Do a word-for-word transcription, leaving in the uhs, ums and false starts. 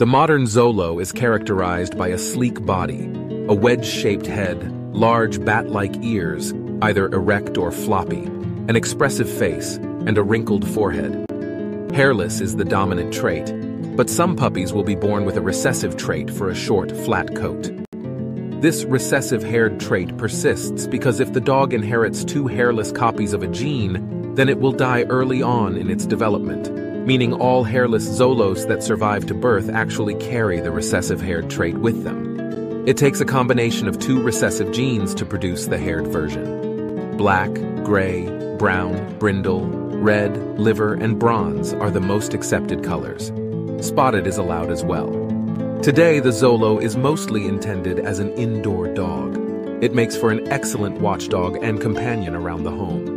The modern Zolo is characterized by a sleek body, a wedge-shaped head, large bat-like ears, either erect or floppy, an expressive face, and a wrinkled forehead. Hairless is the dominant trait, but some puppies will be born with a recessive trait for a short, flat coat. This recessive haired trait persists because if the dog inherits two hairless copies of a gene, then it will die early on in its development, meaning all hairless Zolos that survive to birth actually carry the recessive haired trait with them. It takes a combination of two recessive genes to produce the haired version. Black, gray, brown, brindle, red, liver, and bronze are the most accepted colors. Spotted is allowed as well. Today, the Zolo is mostly intended as an indoor dog. It makes for an excellent watchdog and companion around the home.